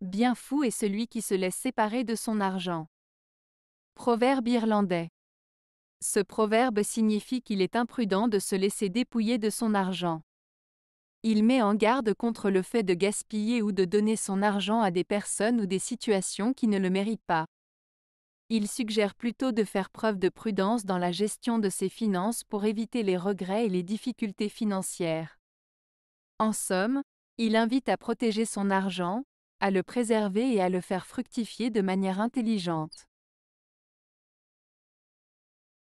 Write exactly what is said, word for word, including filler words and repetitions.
Bien fou est celui qui se laisse séparer de son argent. Proverbe irlandais. Ce proverbe signifie qu'il est imprudent de se laisser dépouiller de son argent. Il met en garde contre le fait de gaspiller ou de donner son argent à des personnes ou des situations qui ne le méritent pas. Il suggère plutôt de faire preuve de prudence dans la gestion de ses finances pour éviter les regrets et les difficultés financières. En somme, il invite à protéger son argent, à le préserver et à le faire fructifier de manière intelligente.